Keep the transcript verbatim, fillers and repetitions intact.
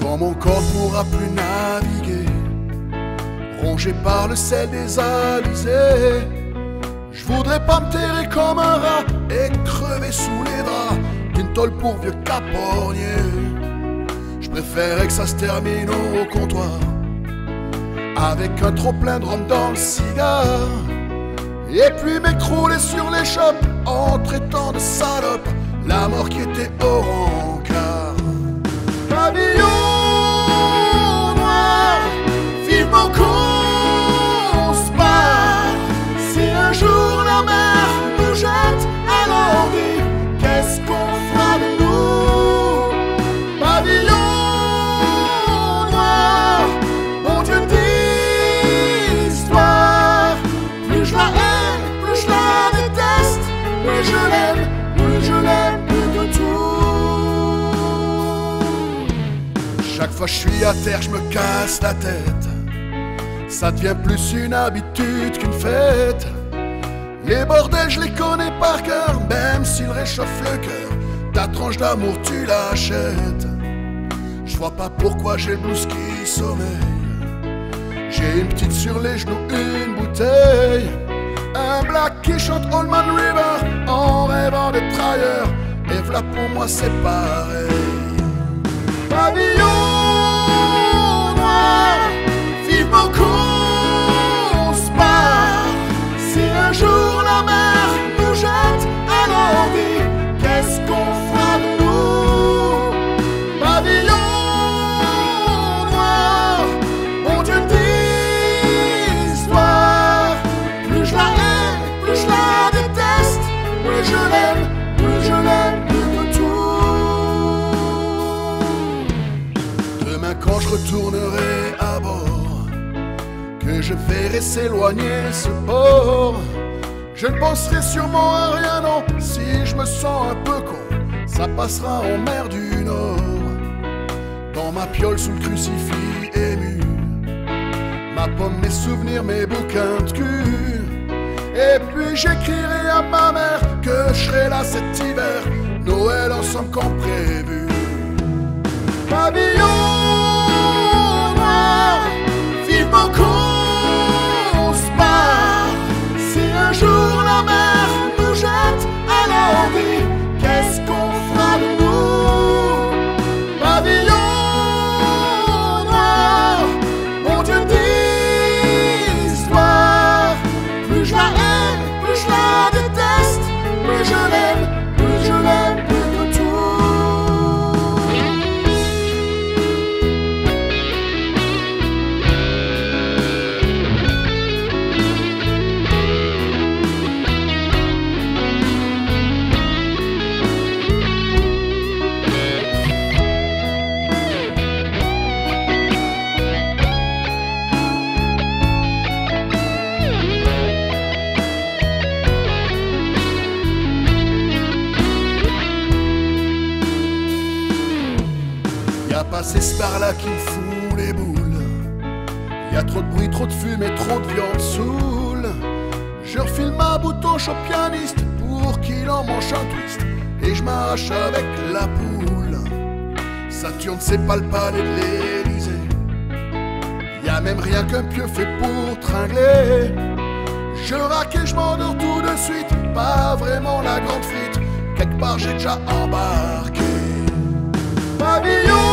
Quand mon corps pourra plus naviguer, rongé par le sel des alizés, je voudrais pas me terrer comme un rat et crever sous les draps d'une tôle pour vieux capornier. Je préférais que ça se termine au comptoir avec un trop plein de rhum dans le cigare, et puis m'écrouler sur les chopes en traitant de salope la mort qui était au rencard. Pavillon noir, vivement qu'on se barre. Si un jour la mer nous jette à l'envie, qu'est-ce qu'on fera de nous? Pavillon noir, mon Dieu d'histoire. Plus je la aime, plus je la déteste, plus je l'aime, plus je l'aime plus de tout. Chaque fois je suis à terre, je me casse la tête. Ça devient plus une habitude qu'une fête. Les bordels, je les connais par cœur, même s'ils réchauffent le cœur. Ta tranche d'amour, tu l'achètes. Je vois pas pourquoi j'ai le blues qui sommeille. J'ai une petite sur les genoux, une bouteille, un black qui chante Old Man River en rêvant d'être ailleurs. Et voilà, pour moi c'est pareil. Pavillon noir, vivement qu'on se barre. Si un jour la mer nous jette à l'envie, qu'est-ce qu'on fera de nous? Pavillon noir, mon Dieu d'histoire. Plus je la aime, plus je la déteste, plus je l'aime, plus je l'aime plus de tout. Demain quand je retournerai à bord, que je verrai s'éloigner ce port, je ne penserai sûrement à rien, non. Si je me sens un peu con, ça passera en mer du Nord. Dans ma piole sous le crucifix ému, ma pomme, mes souvenirs, mes bouquins de cul. Et puis j'écrirai à ma mère que je serai là cet hiver, Noël ensemble quand prévu. Pavillon noir, vivement qu'on c'est ce bar-là qui me fout les boules. Y a trop de bruit, trop de fumée, trop de viande saoule. Je refile ma boutonche au pianiste pour qu'il en mange un twist, et je m'arrache avec la poule. Saturne, c'est pas le palais de l'Élysée, y a même rien qu'un pieu fait pour tringler. Je raque et je m'endors tout de suite, pas vraiment la grande fuite, quelque part j'ai déjà embarqué. Pavillon